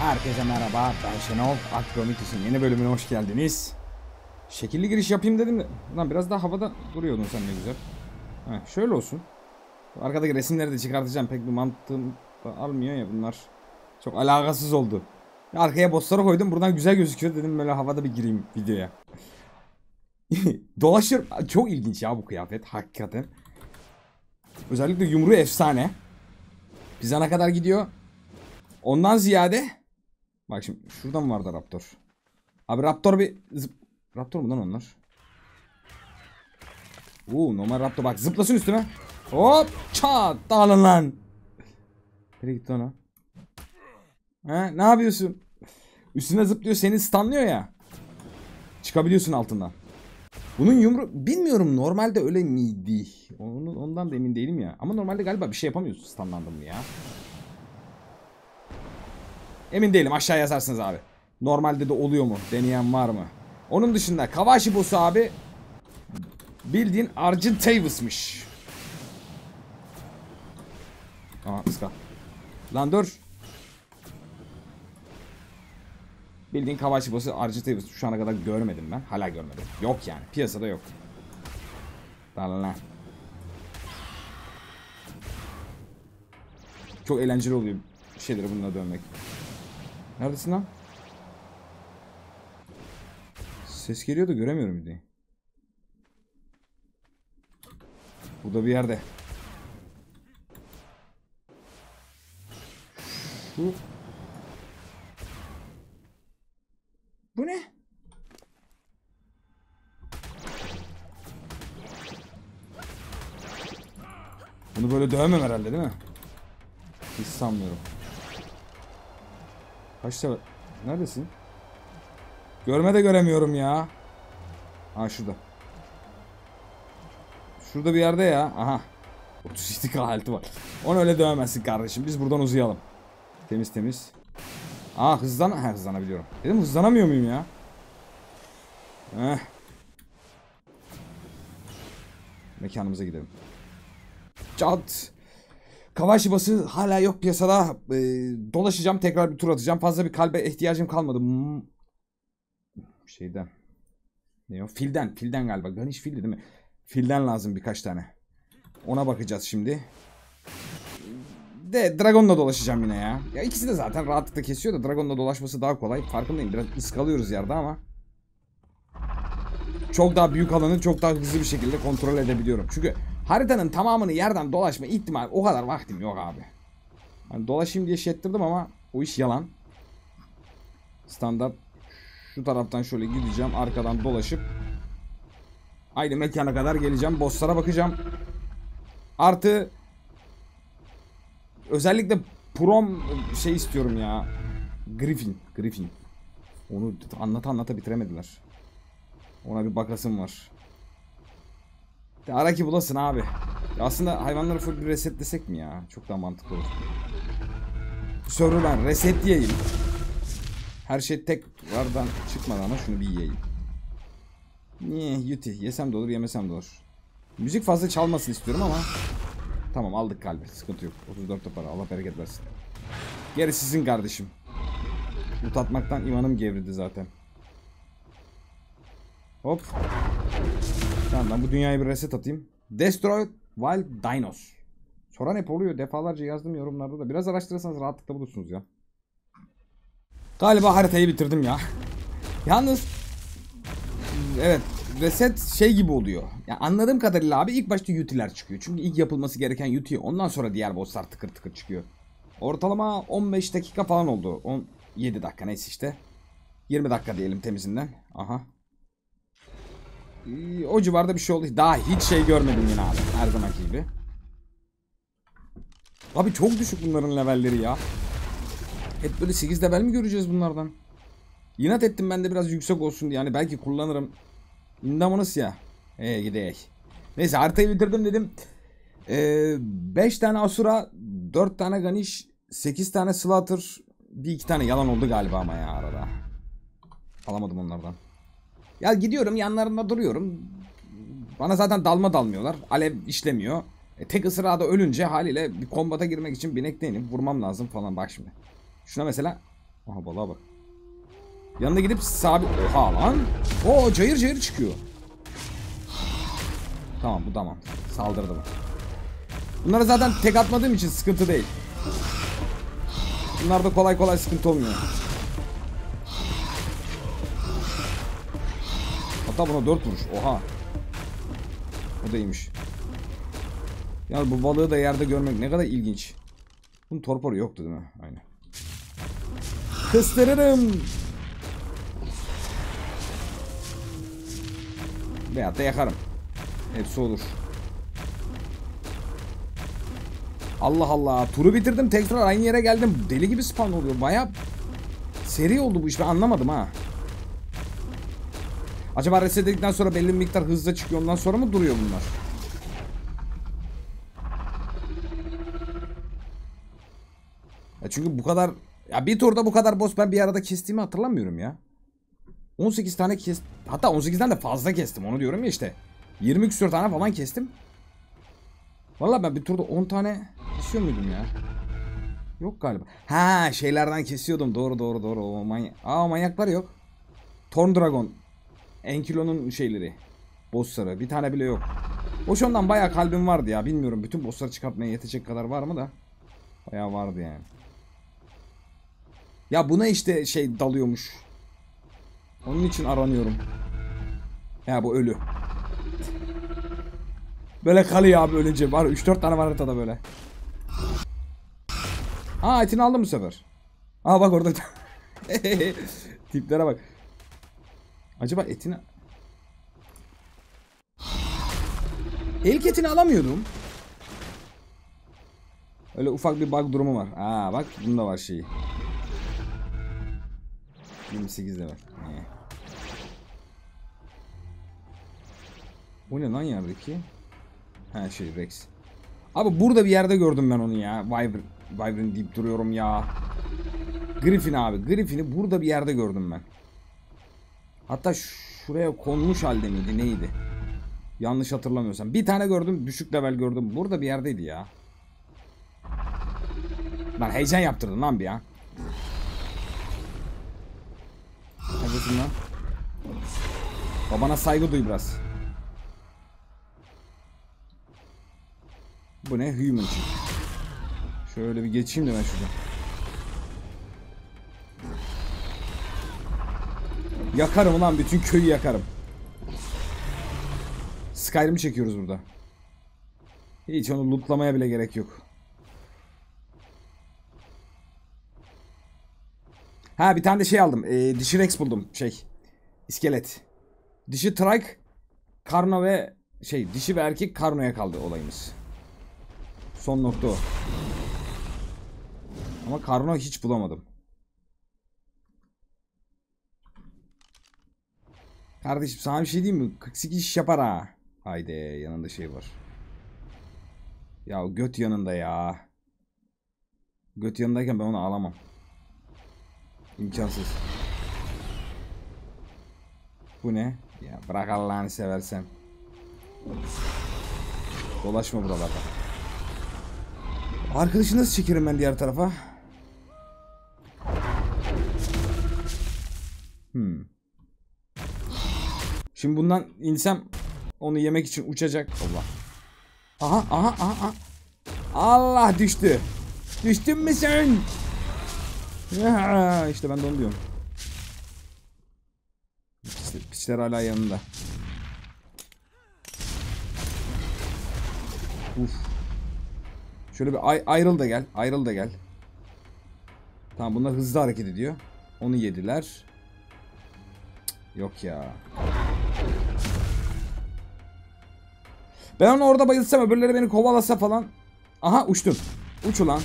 Herkese merhaba, ben Şenol. Akromitis'in yeni bölümüne hoş geldiniz. Şekilli giriş yapayım dedim de lan biraz daha havada duruyordun sen, ne güzel. Heh, şöyle olsun. Arkadaki resimleri de çıkartacağım, pek bir mantığım almıyor ya bunlar. Çok alakasız oldu. Arkaya bossları koydum, buradan güzel gözüküyor dedim, böyle havada bir gireyim videoya. Dolaşır. Çok ilginç ya bu kıyafet hakikaten. Özellikle yumruğu efsane. Bize ne kadar gidiyor? Ondan ziyade bak şimdi şuradan vardı Raptor. Abi Raptor bir Raptor mu lan onlar? Normal Raptor, bak zıplasın üstüme. Hop çat, dağılın lan. Nereye gitti ona? He, ne yapıyorsun? Üstüne zıplıyor, seni stunlıyor ya. Çıkabiliyorsun altından. Bunun yumru bilmiyorum normalde öyle miydi? Ondan da emin değilim ya. Ama normalde galiba bir şey yapamıyorsun stunlandım ya. Emin değilim, aşağı yazarsınız abi. Normalde de oluyor mu? Deneyen var mı? Onun dışında Kavashi boss'u abi bildiğin Argentavis'miş. Aha ıska. Lan dur. Bildiğin Kavashi boss'u Argentavis. Şu ana kadar görmedim ben. Hala görmedim. Yok yani. Piyasada yok. Dalala. Çok eğlenceli oluyor şeyleri bununla dönmek. Neredesin lan? Ses geliyor da göremiyorum bir de. Burada bir yerde. Şu. Bu ne? Bunu böyle dövmem herhalde değil mi? Hiç sanmıyorum. Kaçta? Neredesin? Görme de göremiyorum ya. Ha şurada. Şurada bir yerde ya. Aha. 37k halti var. Onu öyle dövemezsin kardeşim. Biz buradan uzayalım. Temiz temiz. Aa hızlanabiliyorum. Dedim hızlanamıyor muyum ya? Heh. Mekanımıza gidelim. Çat. Kavashi boss'u hala yok piyasada. Dolaşacağım, tekrar bir tur atacağım. Fazla bir kalbe ihtiyacım kalmadı. Şeyden. Ne o? Filden galiba. Ganish fildi değil mi? Filden lazım birkaç tane. Ona bakacağız şimdi. De Dragon'la dolaşacağım yine ya. Ya ikisi de zaten rahatlıkla kesiyor da Dragon'la dolaşması daha kolay. Farkındayım. Biraz ıskalıyoruz yerde ama çok daha büyük alanı çok daha hızlı bir şekilde kontrol edebiliyorum. Çünkü haritanın tamamını yerden dolaşma ihtimali, o kadar vaktim yok abi. Yani dolaşayım diye şey ettirdim ama o iş yalan. Standart şu taraftan şöyle gideceğim, arkadan dolaşıp aynı mekana kadar geleceğim, bosslara bakacağım. Artı özellikle prom şey istiyorum ya. Griffin. Onu anlata bitiremediler. Ona bir bakasım var. Ara ki bulasın abi. Ya aslında hayvanları full resetlesek mi ya? Çok daha mantıklı olur. Server'ı ben resetleyeyim. Her şey tek vardan çıkmadan ama şunu bir yiyeyim. Niye yuti? Yesem de olur, yemesem de olur. Müzik fazla çalmasın istiyorum ama tamam, aldık kalbi. Sıkıntı yok. 34 para. Allah bereket versin. Geri sizin kardeşim. Loot atmaktan imanım gevridi zaten. Hop. Tamam, ben bu dünyayı bir reset atayım. Destroy Wild Dinos. Soran hep oluyor. Defalarca yazdım yorumlarda da. Biraz araştırırsanız rahatlıkla bulursunuz ya. Galiba haritayı bitirdim ya. Yalnız evet, reset şey gibi oluyor. Yani anladığım kadarıyla abi ilk başta UT'ler çıkıyor. Çünkü ilk yapılması gereken UT. Ondan sonra diğer bosslar tıkır tıkır çıkıyor. Ortalama 15 dakika falan oldu. 17 dakika neyse işte. 20 dakika diyelim temizinden. Aha. O civarda bir şey oldu. Daha hiç şey görmedim yine abi. Her zamanki gibi. Abi çok düşük bunların levelleri ya. Hep böyle 8 level mi göreceğiz bunlardan? İnat ettim ben de biraz yüksek olsun diye. Yani belki kullanırım. Indominus ya. Gideyek. Neyse haritayı bitirdim dedim. 5 tane Asura, 4 tane Ganish, 8 tane Slaughter, bir 2 tane yalan oldu galiba ama ya arada. Alamadım onlardan. Ya gidiyorum yanlarında duruyorum. Bana zaten dalmıyorlar. Alev işlemiyor. Tek ısırada ölünce haliyle bir kombata girmek için binekleyenim. Vurmam lazım falan, bak şimdi. Şuna mesela Aha balığa bak. Yanına gidip sabit... Oha lan. Oo cayır cayır çıkıyor. Tamam bu tamam. Saldırdı bu. Bunlara zaten tek atmadığım için sıkıntı değil. Bunlarda kolay kolay sıkıntı olmuyor. Hatta buna 4 vuruş. Oha. O da iyiymiş. Ya bu balığı da yerde görmek ne kadar ilginç. Bunun torporu yoktu değil mi? Aynen. Kıstırırım. Veyahut da yakarım. Hepsi olur. Allah Allah. Turu bitirdim. Tekrar aynı yere geldim. Deli gibi spawn oluyor. Bayağı seri oldu bu iş. Ben anlamadım ha. Acaba reset edildikten sonra belli bir miktar hızla çıkıyor. Ondan sonra mı duruyor bunlar? Ya çünkü bu kadar... Ya bir turda bu kadar boss ben bir arada kestiğimi hatırlamıyorum ya. 18 tane kestim. Hatta 18'den de fazla kestim. Onu diyorum ya işte. 20 küsur tane falan kestim. Vallahi ben bir turda 10 tane kesiyor muydum ya? Yok galiba. Ha şeylerden kesiyordum. Doğru. O manyak. Aa manyaklar yok. Thorn Dragon. Enkilo'nun şeyleri. Bossları. Bir tane bile yok. Hoş ondan bayağı kalbim vardı ya. Bilmiyorum bütün bossları çıkartmaya yetecek kadar var mı da. Bayağı vardı yani. Ya buna işte şey dalıyormuş. Onun için aranıyorum. Ya bu ölü. Böyle kalıyor abi ölünce. Var 3-4 tane var haritada böyle. Aa etini aldım bu sefer. Aa bak orada. Tiplere bak. Acaba etini... İlk etini alamıyordum. Öyle ufak bir bug durumu var. Aa bak bunda var şeyi. 28'de var. O ne lan yerdeki? Ha şey Rex. Abi burada bir yerde gördüm ben onu ya. Wyvern deyip duruyorum ya. Griffin abi. Griffin'i burada bir yerde gördüm ben. Hatta şuraya konmuş halde miydi neydi? Yanlış hatırlamıyorsam. Bir tane gördüm. Düşük level gördüm. Burada bir yerdeydi ya. Lan heyecan yaptırdın lan bir ya. Neredesin lan? Babana saygı duy biraz. Bu ne? Human için. Şöyle bir geçeyim de ben şuradan. Yakarım ulan bütün köyü yakarım. Skyrim çekiyoruz burada. Hiç onu lootlamaya bile gerek yok. Ha bir tane de şey aldım. Dişi Rex buldum. Şey. İskelet. Dişi Trike. Karno ve şey. Dişi ve erkek Karno'ya kaldı olayımız. Son nokta o. Ama Karno hiç bulamadım. Kardeşim sana bir şey diyeyim mi? 48 iş yapar ha. Haydi yanında şey var. Ya göt yanında ya. Göt yanındayken ben onu alamam. İmkansız. Bu ne? Ya bırak Allah'ını seversen. Dolaşma buralarda. Arkadaşı nasıl çekerim ben diğer tarafa? Şimdi bundan insem onu yemek için uçacak. Allah. Aha. Allah düştü. Düştün mü sen? Ya, işte ben de onu diyorum. Piçler hala yanında. Uf. Şöyle bir ayrıl da gel. Ayrıl da gel. Tamam bunlar hızlı hareket ediyor. Onu yediler. Cık, yok ya. Ben onu orada bayılsam öbürleri beni kovalasa falan. Aha uçtum. Uç ulan.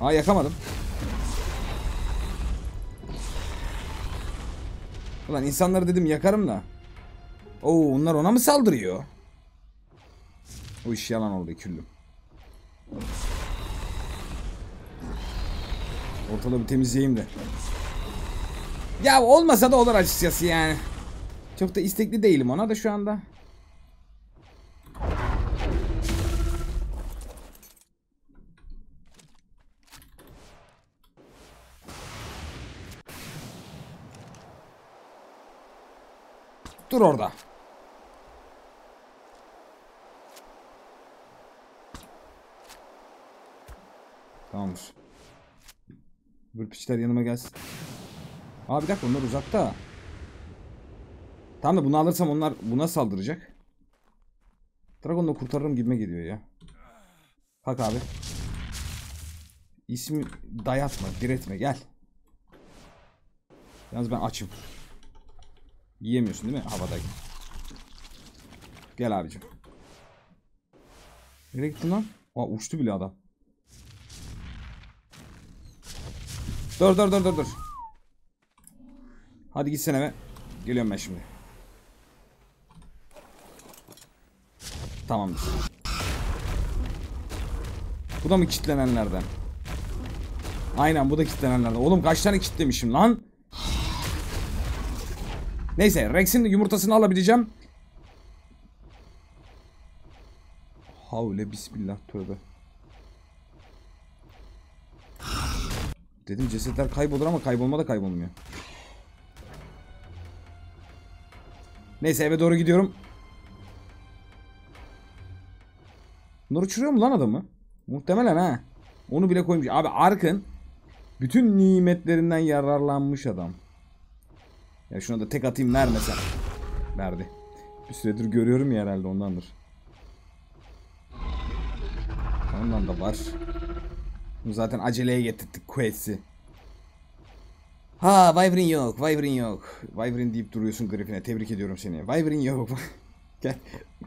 Aa yakamadım. Ulan insanları dedim yakarım da. Oo onlar ona mı saldırıyor? Bu iş yalan oldu küllüm. Ortalığı bir temizleyeyim de. Ya olmasa da olur açıkçası yani. Çok da istekli değilim ona da şu anda. Dur orada. Tamamdır. Bu piçler yanıma gelsin. Aa bir dakika, onlar uzakta. Tamam da bunu alırsam onlar buna saldıracak. Dragon'u kurtarırım gibime geliyor ya. Kalk abi. İsmi dayatma, diretme, gel. Yalnız ben açım. Yiyemiyorsun değil mi? Havadayım. Gel abicim. Nereye gittin lan? Aa uçtu bile adam. Dur. Hadi gitsene be. Geliyorum ben şimdi. Tamamdır. Bu da mı kilitlenenlerden? Aynen, bu da kilitlenenlerden. Oğlum kaç tane kilitlemişim lan? Neyse, Rex'in yumurtasını alabileceğim. Havle bismillah, tövbe. Dedim cesetler kaybolur ama kaybolma da kaybolmuyor. Neyse, eve doğru gidiyorum. Bunlar uçuruyor mu lan adamı? Muhtemelen ha. Onu bile koymuş. Abi ARK'ın bütün nimetlerinden yararlanmış adam. Ya şuna da tek atayım, vermesen. Verdi. Bir süredir görüyorum ya, herhalde ondandır. Ondan da var. Bunu zaten aceleye getirttik quest'i. Ha Wyvern yok, Wyvern yok. Wyvern deyip duruyorsun Griffin'e, tebrik ediyorum seni. Wyvern yok.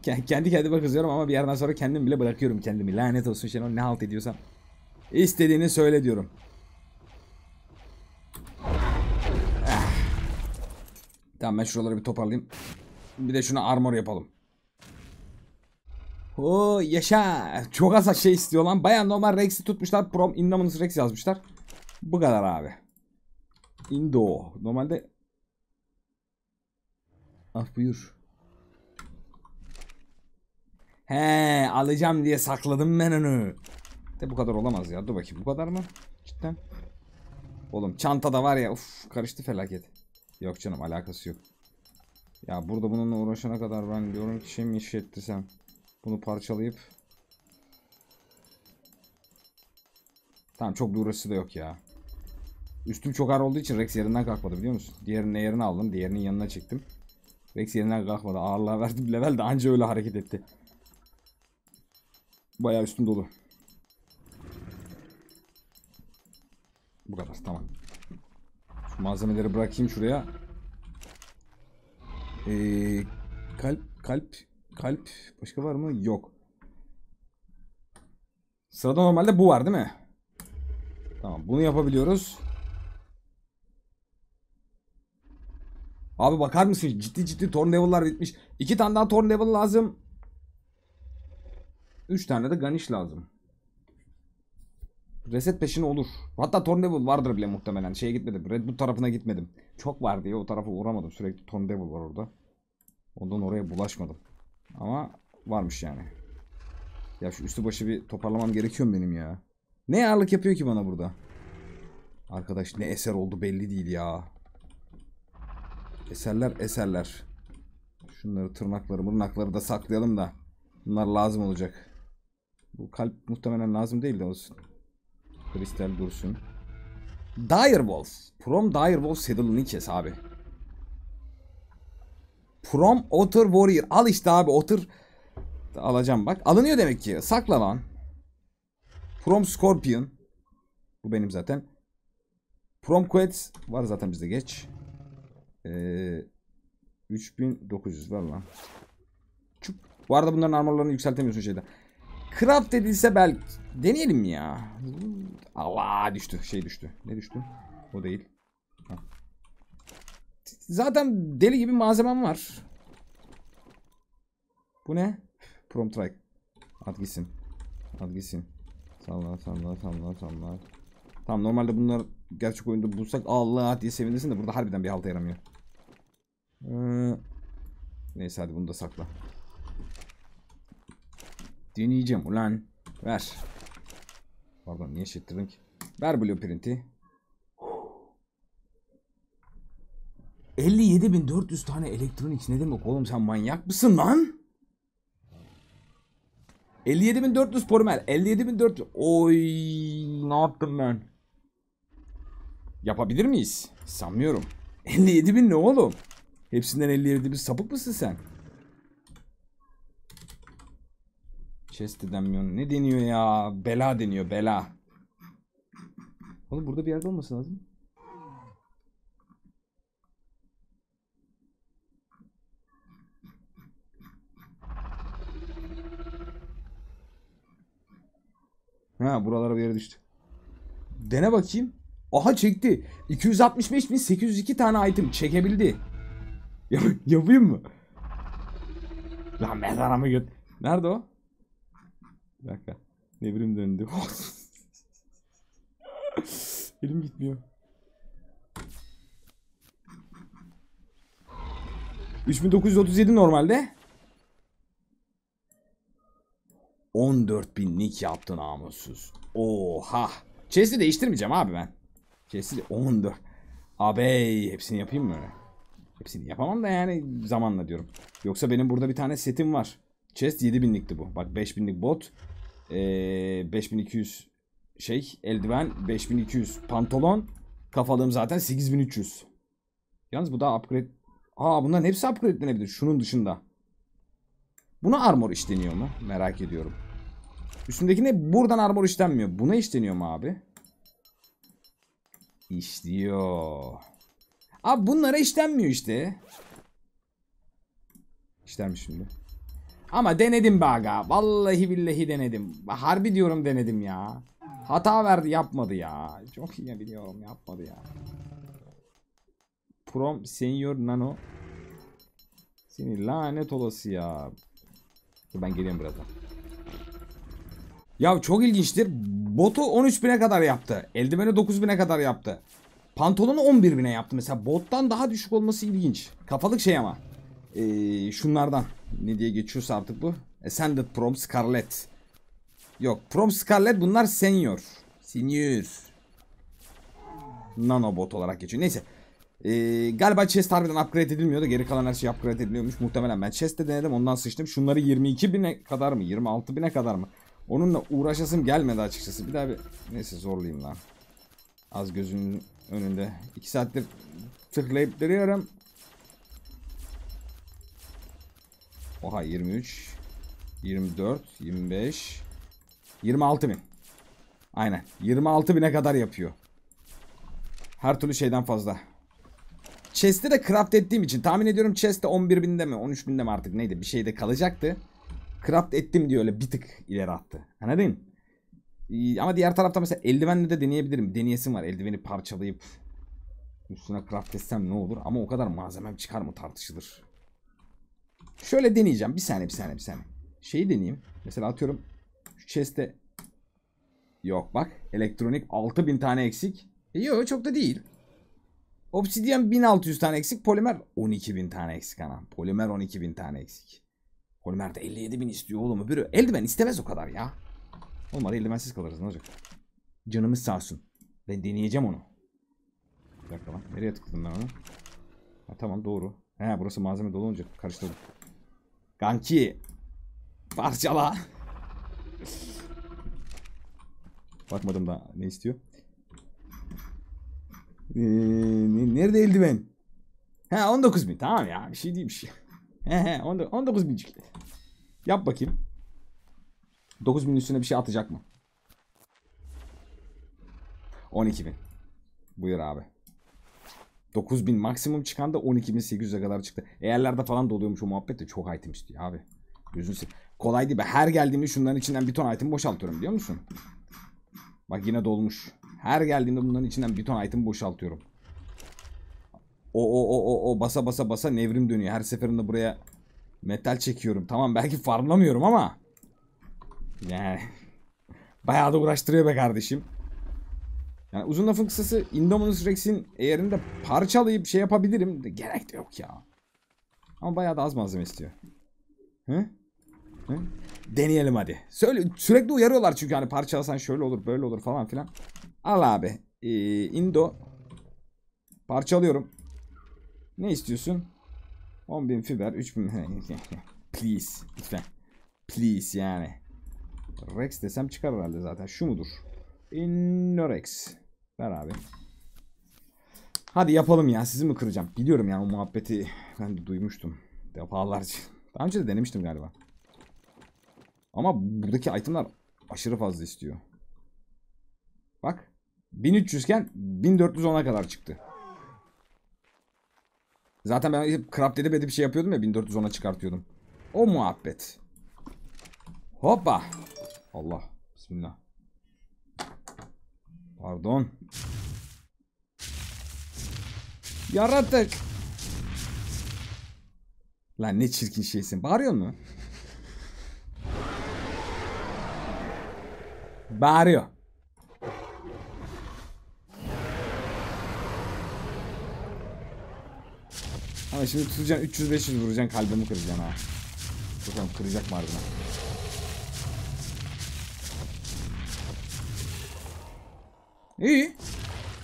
Kendi kendime kızıyorum ama bir yerden sonra kendim bile bırakıyorum kendimi. Lanet olsun Şenol, ne halt ediyorsam. İstediğini söyle diyorum. Tamam, ben şuraları bir toparlayayım. Bir de şuna armor yapalım. Oo yaşa. Çok az şey istiyor lan. Bayağı normal Rex'i tutmuşlar. Prom Indominus Rex yazmışlar. Bu kadar abi. Indo. Normalde. Ah buyur. He, alacağım diye sakladım ben onu. De bu kadar olamaz ya. Dur bakayım, bu kadar mı? Cidden. Oğlum çantada var ya. Uf, karıştı felaket. Yok canım, alakası yok. Ya burada bununla uğraşana kadar ben diyorum ki şey mi işlettirsem. Bunu parçalayıp. Tamam, çok bir uğraşısı da yok ya. Üstüm çok ağır olduğu için Rex yerinden kalkmadı, biliyor musun? Diğerinin yerine aldım. Diğerinin yanına çektim. Rex yerinden kalkmadı. Ağırlığa verdim. Level de anca öyle hareket etti. Bayağı üstüm dolu. Bu kadar, tamam. Malzemeleri bırakayım şuraya. Kalp başka var mı? Yok. Sırada normalde bu var değil mi? Tamam, bunu yapabiliyoruz. Abi bakar mısın? Ciddi Torn bitmiş. 2 tane daha Torn lazım. 3 tane de Ganish lazım. Reset peşine olur. Hatta Torn vardır bile muhtemelen. Şeye gitmedim. Red Bull tarafına gitmedim. Çok var diye o tarafa uğramadım. Sürekli Torn var orada. Ondan oraya bulaşmadım. Ama varmış yani. Ya şu üstü başı bir toparlamam gerekiyor benim ya. Ne ağırlık yapıyor ki bana burada? Arkadaş ne eser oldu belli değil ya. Eserler. Şunları, tırnakları da saklayalım da. Bunlar lazım olacak. Bu kalp muhtemelen lazım değil de olsun. Kristal dursun. Direwolf. Prom Direwolf saddle'ını kes abi. Prom Otter Warrior. Al işte abi, Otter. Alacağım bak. Alınıyor demek ki. Sakla lan. Prom Scorpion. Bu benim zaten. Prom Quetz. Var zaten bizde, geç. 3900 var lan. Çup. Bu arada bunların armorlarını yükseltemiyorsun şeyde. Craft edilse belki deneyelim mi ya? Allah düştü. Şey düştü. Ne düştü? O değil. Ha. Zaten deli gibi malzemem var. Bu ne? Prom Trike. At gitsin. At gitsin. Salla. Tamam, normalde bunlar gerçek oyunda bulsak Allah diye sevinirsin de burada harbiden bir halta yaramıyor. Neyse hadi bunu da sakla. Deneyeceğim ulan. Ver. Pardon, niye şittirdim ki? Ver blueprint'i. 57.400 tane elektronik ne demek oğlum, sen manyak mısın lan? 57.400 polimer, 57.400. Oy, ne yaptım ben? Yapabilir miyiz? Sanmıyorum. 57.000 ne oğlum? Hepsinden 57.000, sapık mısın sen? Chest denmiyor. Ne deniyor ya? Bela deniyor, bela. Oğlum burada bir yerde olması lazım. Ha, buralara bir yere düştü. Dene bakayım. Aha, çekti. 265.802 tane item çekebildi. Yapayım mı? Lan mezarama göt. Nerede o? Bir dakika. Devrim döndü. Elim gitmiyor. 3.937 normalde. 14.000'lik yaptı namussuz. Oha. Chest'i değiştirmeyeceğim abi ben. Chest'i 14. Abey, hepsini yapayım mı? Hepsini yapamam da yani, zamanla diyorum. Yoksa benim burada bir tane setim var. Chest 7.000'likti bu. Bak 5.000'lik bot. 5.200 şey eldiven, 5.200 pantolon. Kafalığım zaten 8.300. Yalnız bu daha upgrade. Aa, bunların hepsi upgrade'lenebilir şunun dışında. Buna armor işleniyor mu? Merak ediyorum. Üstündekine buradan armor işlenmiyor. Buna işleniyor mu abi? İşliyor. Abi bunlara işlenmiyor işte. İşlenmiş şimdi. Ama denedim be aga. Vallahi billahi denedim. Harbi diyorum, denedim ya. Hata verdi, yapmadı ya. Çok iyi biliyorum, yapmadı ya. Prom Senior Nano. Seni lanet olası ya. Ben geliyorum birazdan. Ya çok ilginçtir. Botu 13.000'e kadar yaptı. Eldiveni 9.000'e kadar yaptı. Pantolonu 11.000'e yaptı. Mesela bottan daha düşük olması ilginç. Kafalık şey ama. Şunlardan. Ne diye geçiyorsa artık bu. Ascended Prom Scarlet. Yok, Prom Scarlet bunlar senior. Senior. Nano bot olarak geçiyor. Neyse. Galiba chest harbiden upgrade edilmiyordu. Geri kalan her şey upgrade ediliyormuş. Muhtemelen ben chest'te denedim, ondan sıçtım. Şunları 22.000'e kadar mı? 26.000'e kadar mı? Onunla uğraşasım gelmedi açıkçası. Bir daha bir... Neyse, zorlayayım lan. Az gözünün önünde. 2 saattir tıklayıp duruyorum. Oha, 23. 24. 25. 26.000. Aynen. 26.000'e kadar yapıyor. Her türlü şeyden fazla. Chest'i de craft ettiğim için tahmin ediyorum chest'te 11.000'de mi 13.000'de mi artık neydi bir şeyde kalacaktı. Craft ettim diye öyle bir tık ileri attı. Anladın? Ama diğer tarafta mesela eldivenle de deneyebilirim. Deneyesim var. Eldiveni parçalayıp üstüne craft etsem ne olur? Ama o kadar malzemem çıkar mı tartışılır. Şöyle deneyeceğim. Bir saniye. Şeyi deneyeyim. Mesela atıyorum şu chest'te yok bak. Elektronik 6.000 tane eksik. Yok, çok da değil. Obsidian 1600 tane eksik. Polimer 12.000 tane eksik anam. Polimer 12.000 tane eksik. Polimer de 57.000 istiyor oğlum. Öbürü eldiven istemez o kadar ya. Olmadı eldivensiz kalırız, ne olacak? Canımız sağ olsun. Ben deneyeceğim onu. Bir dakika lan. Nereye tıkladım ben onu? Ha, tamam, doğru. He, burası malzeme dolu olunca karıştırdım. Ganki. Parçala. Bakmadım da ne istiyor? Nerede eldiven? He, 19.000, tamam ya, bir şey değilmiş. He 19.000'cik. Yap bakayım. 9.000 üstüne bir şey atacak mı? 12.000. Buyur abi. 9.000 maksimum çıkan da 12.800'e kadar çıktı. Eğerlerde falan doluyormuş o muhabbet de, çok item istiyor işte abi. Gözünü seveyim. Kolay değil be. Her geldiğimde şunların içinden bir ton item boşaltıyorum, biliyor musun? Bak yine dolmuş. Her geldiğimde bunların içinden bir ton item boşaltıyorum. O basa nevrim dönüyor. Her seferinde buraya metal çekiyorum. Tamam, belki farmlamıyorum ama yani bayağı da uğraştırıyor be kardeşim. Yani uzun lafın kısası, Indominus Rex'in eğerinde parçalayıp şey yapabilirim. Gerek de yok ya. Ama bayağı da az malzeme istiyor. Hı? Hı? Deneyelim hadi. Söyle, sürekli uyarıyorlar çünkü hani parçalasan şöyle olur böyle olur falan filan. Al abi. Indo. Parçalıyorum. Ne istiyorsun? 10.000 fiber, 3.000. Please, lütfen. Please yani. Rex desem çıkar herhalde zaten. Şu mudur? Indorex. Ver abi. Hadi yapalım ya. Sizi mi kıracağım? Biliyorum ya, o muhabbeti ben de duymuştum. Defalarca. Daha önce de denemiştim galiba. Ama buradaki itemler aşırı fazla istiyor. Bak. 1300 iken 1410'a kadar çıktı. Zaten ben hep craft edip bir şey yapıyordum ya, 1410'a çıkartıyordum. O muhabbet. Hoppa. Allah. Bismillah. Pardon. Yaratık. Lan ne çirkin şeysin. Bağırıyor mu? Bağırıyor. Ama şimdi tutacaksın, 300-500 vuracaksın, kalbimi kıracaksın ha. Bakalım kıracak mı ardına? İyi.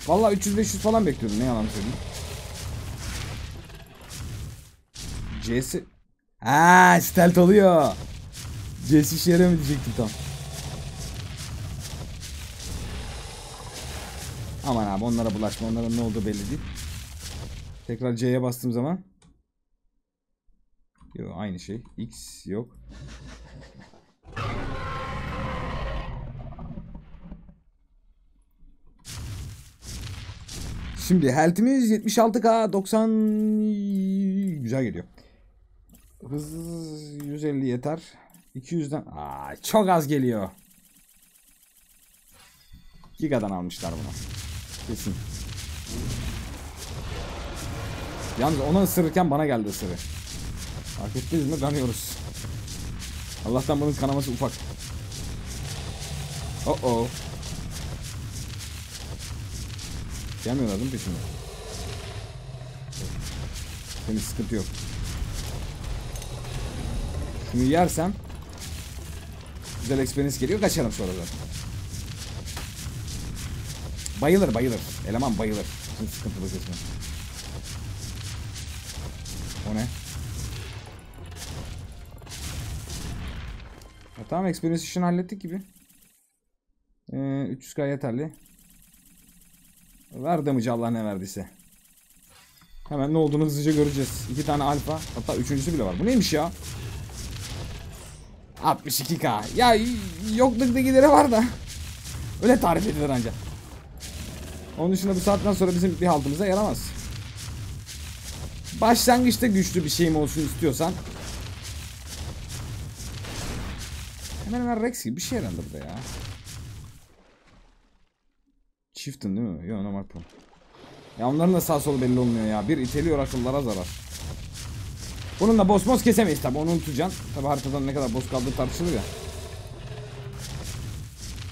Vallahi 300-500 falan bekliyordum, ne yalan söyleyeyim. C'si... Aaa, stealth oluyor. C'si işe yarıyor mu diyecektim tam. Aman abi, onlara bulaşma, onların ne olduğu belli değil. Tekrar C'ye bastığım zaman. Yok, aynı şey. X yok. Şimdi health'imiz 76k 90 güzel geliyor. Hız 150 yeter. 200'den çok az geliyor. Giga'dan almışlar bunu. Kesin. Yalnız ona ısırırken bana geldi ısırı. Fark ettiniz mi? Kanıyoruz. Allah'tan bunun kanaması ufak. Oh. Gelmiyorlar değil mi peşimde? Senin sıkıntı yok. Şunu yersem güzel experience geliyor, kaçarım sonra zaten. Bayılır. Eleman bayılır. Şimdi sıkıntılı kesme. O ne? Tamam, experience işini hallettik gibi. 300k yeterli. Ver damage'ı, Allah ne verdiyse. Hemen ne olduğunu hızlıca göreceğiz. 2 tane alfa, hatta üçüncüsü bile var. Bu neymiş ya? 62k. Ya yoklukta gideri var da. Öyle tarif edilir ancak. Onun dışında bu saatten sonra bizim bir haltımıza yaramaz. Başlangıçta güçlü bir şeyim olsun istiyorsan. Hemen Rex gibi bir şey herhalde burada ya. Çiftin değil mi? Yok, normal pro. Ya onların da sağ sol belli olmuyor ya. Bir iteliyor, akıllara zarar. Bununla boss boss kesemeyiz tabi, onu unutacaksın. Tabi haritadan ne kadar boss kaldığı tartışılır ya.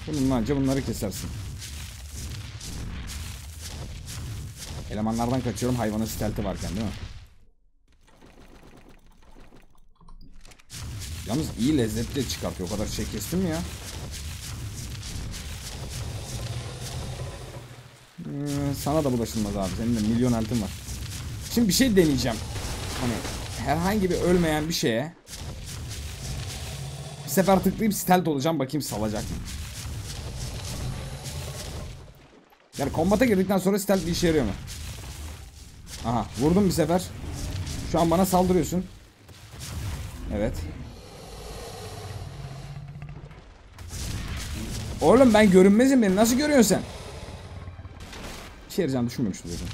Bununla anca bunları kesersin. Elemanlardan kaçıyorum, hayvanın stealth'i varken değil mi? Yalnız iyi lezzetli çıkartıyor, o kadar şey kestim mi ya? Sana da bulaşılmaz abi, senin de milyon altın var. Şimdi bir şey deneyeceğim. Hani herhangi bir ölmeyen bir şeye bir sefer tıklayıp stealth olacağım, bakayım salacak mı? Yani kombata girdikten sonra stealth bir işe yarıyor mu? Aha, vurdum bir sefer. Şu an bana saldırıyorsun. Evet. Oğlum ben görünmezim, beni nasıl görüyorsun sen? Bir şey yarayacağını düşünmemiştim zaten.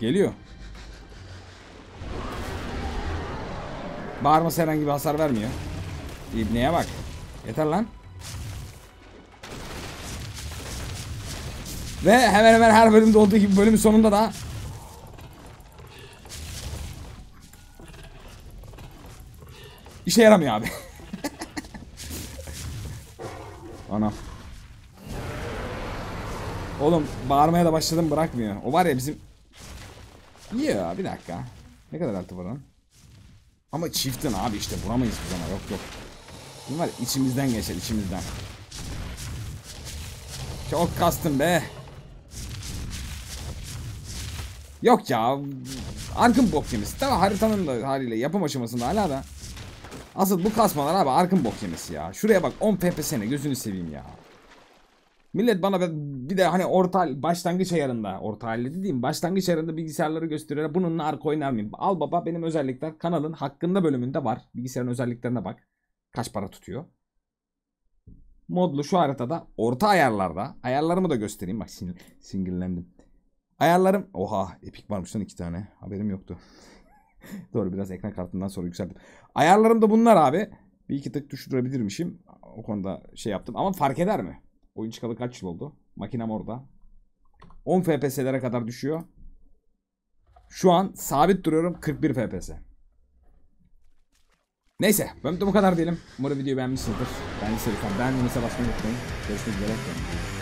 Geliyor. Bağırması herhangi bir hasar vermiyor. İbneye bak. Yeter lan. Ve hemen hemen her bölümde olduğu gibi bölümün sonunda da işe yaramıyor abi. Ana. Oğlum bağırmaya da başladım, bırakmıyor. O var ya bizim. Ya bir dakika. Ne kadar altı var lan? Ama çiftin abi, işte vuramayız bu zaman, yok. Bunlar içimizden geçer, içimizden. Çok kastım be. Yok ya. Ark'ın bok yemesi. Tamam, haritanın da haliyle yapım aşamasında hala da. Asıl bu kasmalar abi Ark'ın bok yemesi ya. Şuraya bak 10 pps'ne gözünü seveyim ya. Millet bana bir de hani orta başlangıç ayarında, orta halde dediğim başlangıç ayarında bilgisayarları gösteriyor. Bununla Ark oynar mıyım? Al baba, benim özellikler kanalın hakkında bölümünde var. Bilgisayarın özelliklerine bak. Kaç para tutuyor? Modlu şu haritada orta ayarlarda. Ayarlarımı da göstereyim. Bak sinirlendim. Ayarlarım. Oha, Epic varmış lan 2 tane. Haberim yoktu. Doğru, biraz ekran kartından sonra yükseldim. Ayarlarım da bunlar abi. Bir iki tık düşürebilirmişim. O konuda şey yaptım ama fark eder mi? Oyun çıkalı kaç yıl oldu? Makinem orada. 10 FPS'lere kadar düşüyor. Şu an sabit duruyorum 41 FPS. Neyse, ben de bu kadar diyelim. Umarım videoyu beğenmişsinizdir. Ben de Serkan. Ben de mesela başlamayı unutmayın. Görüşmek üzere.